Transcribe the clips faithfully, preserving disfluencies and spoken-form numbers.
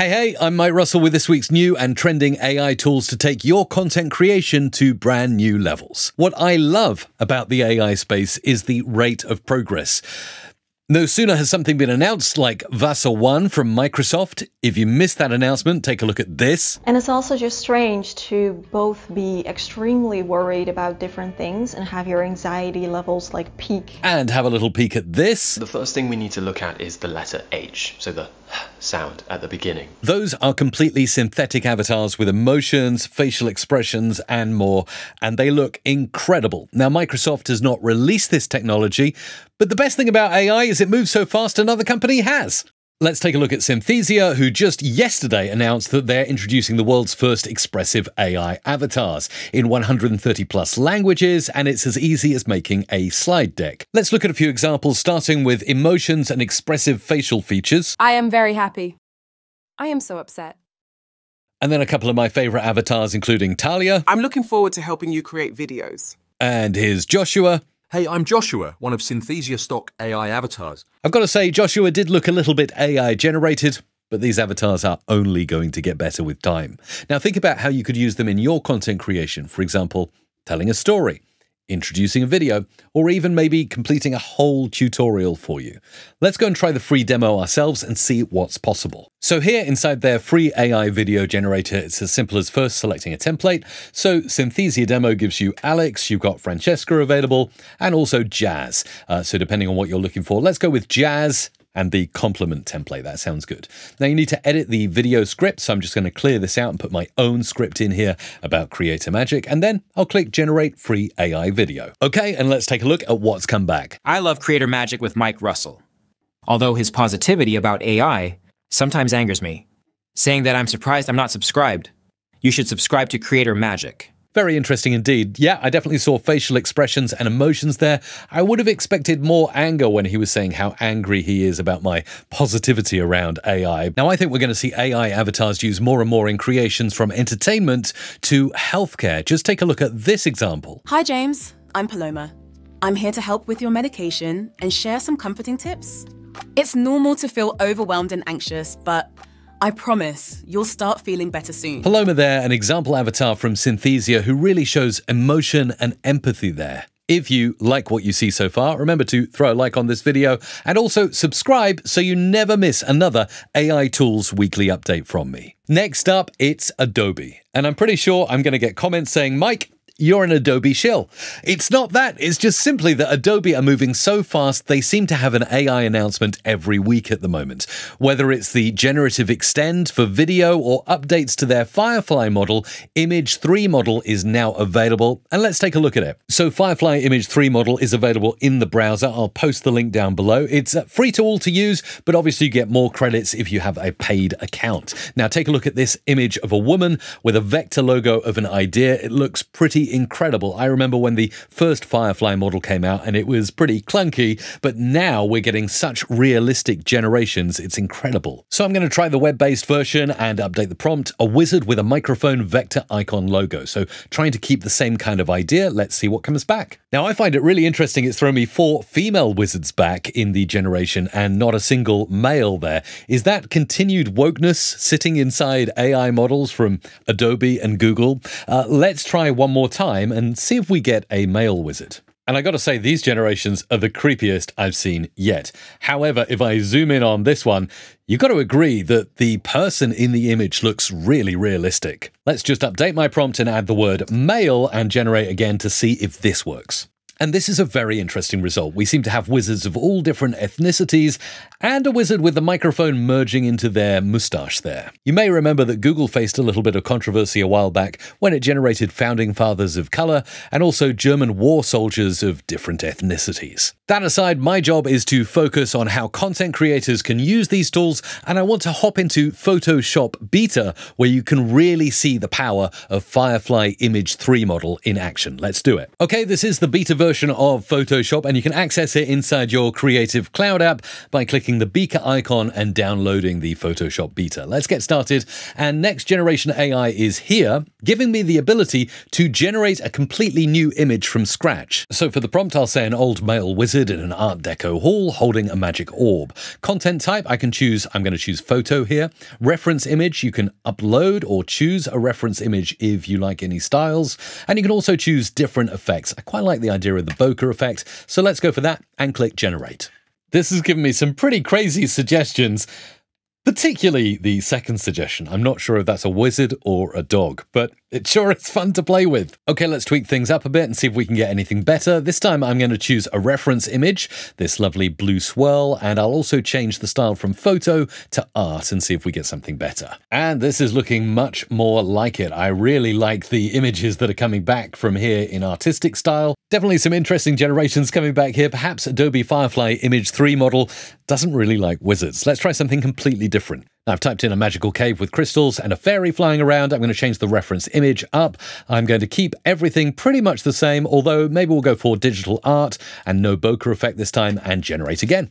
Hey, hey, I'm Mike Russell with this week's new and trending A I tools to take your content creation to brand new levels. What I love about the A I space is the rate of progress. No sooner has something been announced like VASA one from Microsoft. If you missed that announcement, take a look at this. And it's also just strange to both be extremely worried about different things and have your anxiety levels like peak. And have a little peek at this. The first thing we need to look at is the letter H, so the sound at the beginning. Those are completely synthetic avatars with emotions, facial expressions, and more, and they look incredible. Now, Microsoft has not released this technology, but the best thing about A I is it moves so fast another company has. Let's take a look at Synthesia, who just yesterday announced that they're introducing the world's first expressive A I avatars in one hundred thirty plus languages, and it's as easy as making a slide deck. Let's look at a few examples, starting with emotions and expressive facial features. I am very happy. I am so upset. And then a couple of my favorite avatars, including Talia. I'm looking forward to helping you create videos. And here's Joshua. Hey, I'm Joshua, one of Synthesia stock A I avatars. I've got to say, Joshua did look a little bit A I generated, but these avatars are only going to get better with time. Now think about how you could use them in your content creation. For example, telling a story, introducing a video, or even maybe completing a whole tutorial for you. Let's go and try the free demo ourselves and see what's possible. So here inside their free A I video generator, it's as simple as first selecting a template. So Synthesia demo gives you Alex, you've got Francesca available, and also Jazz. Uh, so depending on what you're looking for, let's go with Jazz and the compliment template. That sounds good. Now you need to edit the video script. So I'm just going to clear this out and put my own script in here about Creator Magic. And then I'll click generate free A I video. Okay. And let's take a look at what's come back. I love Creator Magic with Mike Russell. Although his positivity about A I sometimes angers me, saying that I'm surprised I'm not subscribed. You should subscribe to Creator Magic. Very interesting indeed. Yeah, I definitely saw facial expressions and emotions there. I would have expected more anger when he was saying how angry he is about my positivity around A I. Now, I think we're going to see A I avatars used more and more in creations from entertainment to healthcare. Just take a look at this example. Hi, James. I'm Paloma. I'm here to help with your medication and share some comforting tips. It's normal to feel overwhelmed and anxious, but I promise you'll start feeling better soon. Paloma there, an example avatar from Synthesia who really shows emotion and empathy there. If you like what you see so far, remember to throw a like on this video and also subscribe so you never miss another A I Tools weekly update from me. Next up, it's Adobe. And I'm pretty sure I'm going to get comments saying, Mike, you're an Adobe shill. It's not that, it's just simply that Adobe are moving so fast, they seem to have an A I announcement every week at the moment. Whether it's the generative extend for video or updates to their Firefly model, Image three model is now available. And let's take a look at it. So Firefly Image three model is available in the browser. I'll post the link down below. It's a free tool to use, but obviously you get more credits if you have a paid account. Now take a look at this image of a woman with a vector logo of an idea. It looks pretty incredible. I remember when the first Firefly model came out and it was pretty clunky, but now we're getting such realistic generations. It's incredible. So I'm going to try the web-based version and update the prompt, a wizard with a microphone vector icon logo. So trying to keep the same kind of idea. Let's see what comes back. Now I find it really interesting. It's thrown me four female wizards back in the generation and not a single male there. Is that continued wokeness sitting inside A I models from Adobe and Google? Uh, let's try one more time. time and see if we get a male wizard. And I gotta say, these generations are the creepiest I've seen yet. However, if I zoom in on this one, you've got to agree that the person in the image looks really realistic. Let's just update my prompt and add the word male and generate again to see if this works. And this is a very interesting result. We seem to have wizards of all different ethnicities and a wizard with the microphone merging into their mustache there. You may remember that Google faced a little bit of controversy a while back when it generated founding fathers of color and also German war soldiers of different ethnicities. That aside, my job is to focus on how content creators can use these tools, and I want to hop into Photoshop beta where you can really see the power of Firefly Image three model in action. Let's do it. Okay, this is the beta version version of Photoshop, and you can access it inside your Creative Cloud app by clicking the beaker icon and downloading the Photoshop beta. Let's get started. And next generation A I is here, giving me the ability to generate a completely new image from scratch. So for the prompt, I'll say an old male wizard in an Art Deco hall holding a magic orb. Content type, I can choose, I'm going to choose photo here. Reference image, you can upload or choose a reference image if you like any styles. And you can also choose different effects. I quite like the idea of the bokeh effect, so let's go for that and click generate. This has given me some pretty crazy suggestions, particularly the second suggestion. I'm not sure if that's a wizard or a dog, but it sure is fun to play with. Okay, let's tweak things up a bit and see if we can get anything better. This time I'm going to choose a reference image, this lovely blue swirl, and I'll also change the style from photo to art and see if we get something better. And this is looking much more like it. I really like the images that are coming back from here in artistic style. Definitely some interesting generations coming back here. Perhaps Adobe Firefly Image three model doesn't really like wizards. Let's try something completely different. I've typed in a magical cave with crystals and a fairy flying around. I'm going to change the reference image up. I'm going to keep everything pretty much the same, although maybe we'll go for digital art and no bokeh effect this time and generate again.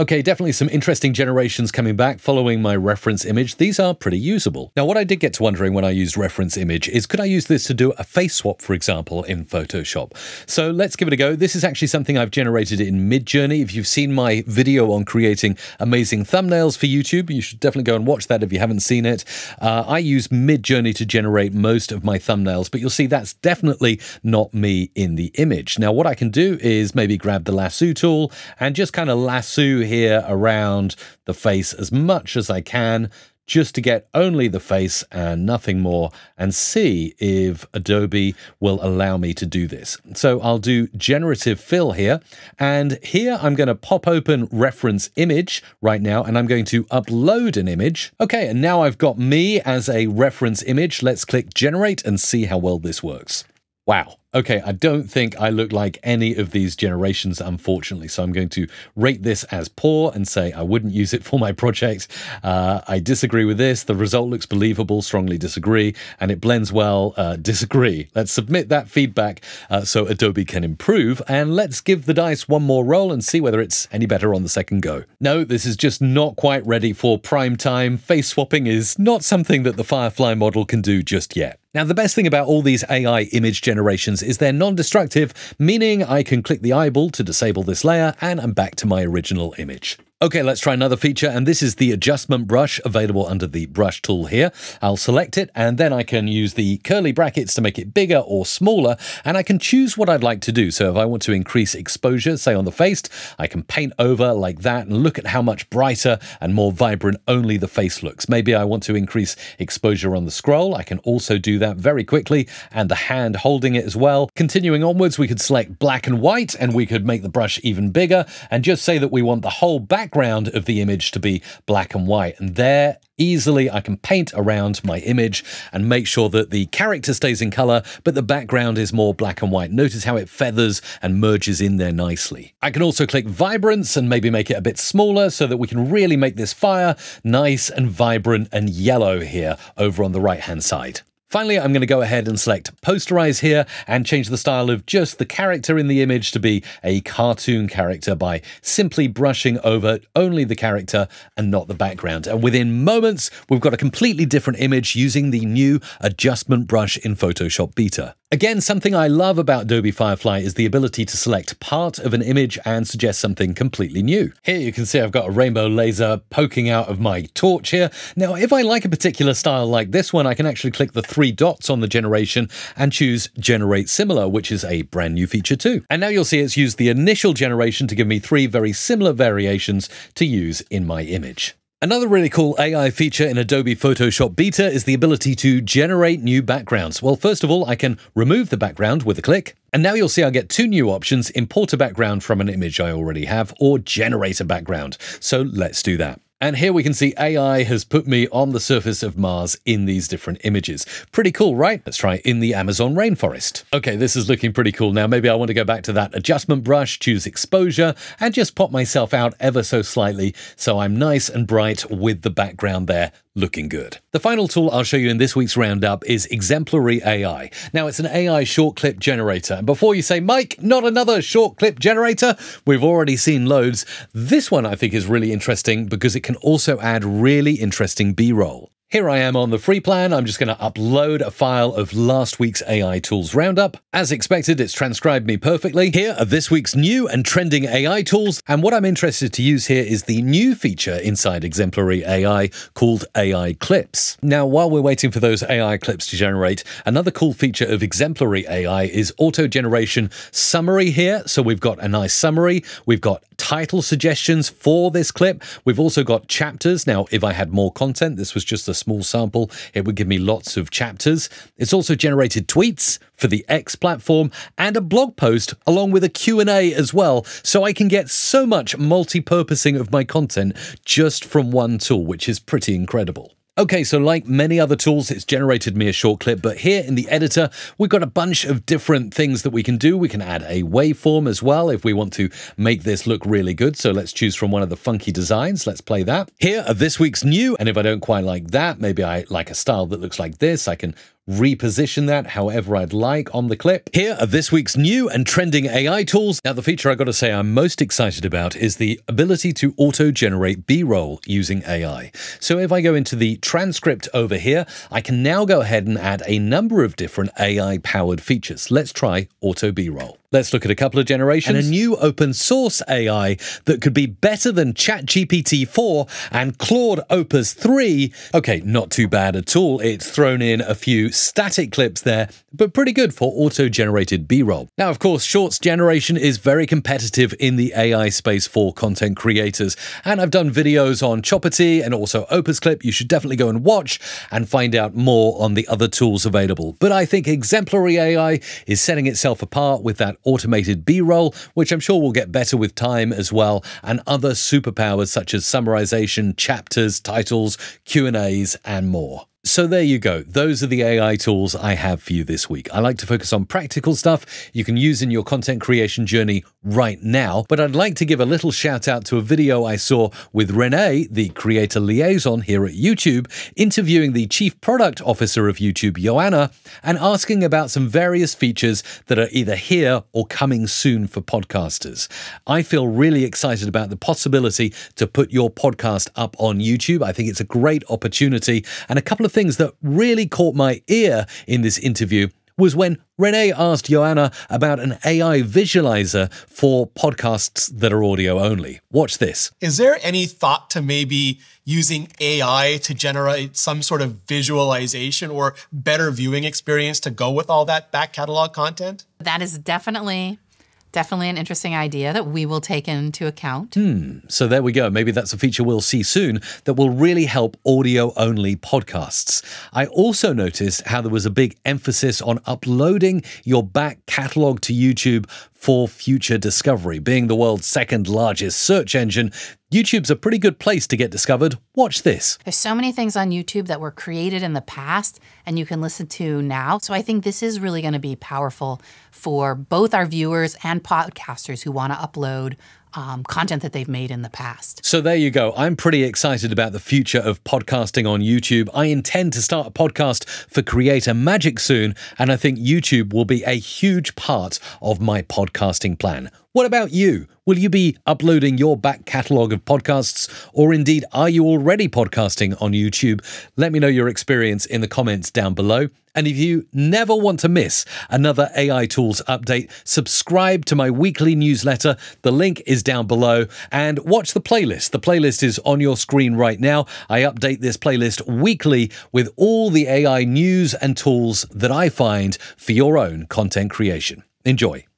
Okay, definitely some interesting generations coming back following my reference image. These are pretty usable. Now, what I did get to wondering when I used reference image is, could I use this to do a face swap, for example, in Photoshop? So let's give it a go. This is actually something I've generated in MidJourney. If you've seen my video on creating amazing thumbnails for YouTube, you should definitely go and watch that if you haven't seen it. Uh, I use MidJourney to generate most of my thumbnails, but you'll see that's definitely not me in the image. Now, what I can do is maybe grab the lasso tool and just kind of lasso here around the face as much as I can, just to get only the face and nothing more, and see if Adobe will allow me to do this. So I'll do generative fill here, and here I'm going to pop open reference image right now, and I'm going to upload an image. Okay, and now I've got me as a reference image. Let's click generate and see how well this works. Wow. Okay, I don't think I look like any of these generations, unfortunately, so I'm going to rate this as poor and say I wouldn't use it for my project. Uh, I disagree with this. The result looks believable, strongly disagree, and it blends well, uh, disagree. Let's submit that feedback uh, so Adobe can improve, and let's give the dice one more roll and see whether it's any better on the second go. No, this is just not quite ready for prime time. Face swapping is not something that the Firefly model can do just yet. Now, the best thing about all these A I image generations is they're non-destructive, meaning I can click the eyeball to disable this layer, and I'm back to my original image. Okay, let's try another feature, and this is the adjustment brush, available under the brush tool here. I'll select it, and then I can use the curly brackets to make it bigger or smaller, and I can choose what I'd like to do. So if I want to increase exposure, say on the face, I can paint over like that, and look at how much brighter and more vibrant only the face looks. Maybe I want to increase exposure on the scroll. I can also do that very quickly, and the hand holding it as well. Continuing onwards, we could select black and white, and we could make the brush even bigger, and just say that we want the whole back background of the image to be black and white, and there easily I can paint around my image and make sure that the character stays in color but the background is more black and white. Notice how it feathers and merges in there nicely. I can also click vibrance and maybe make it a bit smaller so that we can really make this fire nice and vibrant and yellow here over on the right hand side. Finally, I'm going to go ahead and select Posterize here and change the style of just the character in the image to be a cartoon character by simply brushing over only the character and not the background. And within moments, we've got a completely different image using the new adjustment brush in Photoshop beta. Again, something I love about Adobe Firefly is the ability to select part of an image and suggest something completely new. Here you can see I've got a rainbow laser poking out of my torch here. Now, if I like a particular style like this one, I can actually click the three dots on the generation and choose Generate Similar, which is a brand new feature too. And now you'll see it's used the initial generation to give me three very similar variations to use in my image. Another really cool A I feature in Adobe Photoshop beta is the ability to generate new backgrounds. Well, first of all, I can remove the background with a click. And now you'll see I get two new options, import a background from an image I already have or generate a background. So let's do that. And here we can see A I has put me on the surface of Mars in these different images. Pretty cool, right? Let's try in the Amazon rainforest. Okay, this is looking pretty cool now. Maybe I want to go back to that adjustment brush, choose exposure, and just pop myself out ever so slightly so I'm nice and bright with the background there. Looking good. The final tool I'll show you in this week's roundup is Exemplary A I. Now, it's an A I short clip generator. And before you say, Mike, not another short clip generator, we've already seen loads. This one I think is really interesting because it can also add really interesting B-roll. Here I am on the free plan. I'm just going to upload a file of last week's A I tools roundup. As expected, it's transcribed me perfectly. Here are this week's new and trending A I tools. And what I'm interested to use here is the new feature inside Exemplary A I called A I Clips. Now, while we're waiting for those A I clips to generate, another cool feature of Exemplary A I is auto-generation summary here. So we've got a nice summary. We've got title suggestions for this clip. We've also got chapters. Now, if I had more content, this was just a small sample, it would give me lots of chapters. It's also generated tweets for the X platform and a blog post along with a Q and A as well. So I can get so much multi-purposing of my content just from one tool, which is pretty incredible. Okay, so like many other tools, it's generated me a short clip, but here in the editor, we've got a bunch of different things that we can do. We can add a waveform as well if we want to make this look really good. So let's choose from one of the funky designs. Let's play that. Here are this week's new, and if I don't quite like that, maybe I like a style that looks like this. I can reposition that however I'd like on the clip. Here are this week's new and trending A I tools. Now, the feature I got to say I'm most excited about is the ability to auto-generate B-roll using A I. So if I go into the transcript over here, I can now go ahead and add a number of different A I-powered features. Let's try auto B-roll. Let's look at a couple of generations. And a new open source A I that could be better than ChatGPT four and Claude Opus three. Okay, not too bad at all. It's thrown in a few static clips there, but pretty good for auto-generated B-roll. Now, of course, shorts generation is very competitive in the A I space for content creators. And I've done videos on Choppity and also Opus Clip. You should definitely go and watch and find out more on the other tools available. But I think Exemplary A I is setting itself apart with that automated B-roll, which I'm sure will get better with time as well, and other superpowers such as summarization, chapters, titles, Q and A's, and more. So there you go. Those are the A I tools I have for you this week. I like to focus on practical stuff you can use in your content creation journey right now, but I'd like to give a little shout out to a video I saw with Renee, the creator liaison here at YouTube, interviewing the chief product officer of YouTube, Joanna, and asking about some various features that are either here or coming soon for podcasters. I feel really excited about the possibility to put your podcast up on YouTube. I think it's a great opportunity, and a couple of things that really caught my ear in this interview was when Renee asked Joanna about an A I visualizer for podcasts that are audio only. Watch this. Is there any thought to maybe using A I to generate some sort of visualization or better viewing experience to go with all that back catalog content? That is definitely... Definitely an interesting idea that we will take into account. Hmm. So there we go. Maybe that's a feature we'll see soon that will really help audio-only podcasts. I also noticed how there was a big emphasis on uploading your back catalog to YouTube for future discovery. Being the world's second largest search engine, YouTube's a pretty good place to get discovered. Watch this. There's so many things on YouTube that were created in the past and you can listen to now. So I think this is really going to be powerful for both our viewers and podcasters who want to upload Um, content that they've made in the past. So there you go. I'm pretty excited about the future of podcasting on YouTube. I intend to start a podcast for Creator Magic soon, and I think YouTube will be a huge part of my podcasting plan. What about you? Will you be uploading your back catalogue of podcasts, or indeed, are you already podcasting on YouTube? Let me know your experience in the comments down below. And if you never want to miss another A I tools update, subscribe to my weekly newsletter. The link is down below, and watch the playlist. The playlist is on your screen right now. I update this playlist weekly with all the A I news and tools that I find for your own content creation. Enjoy.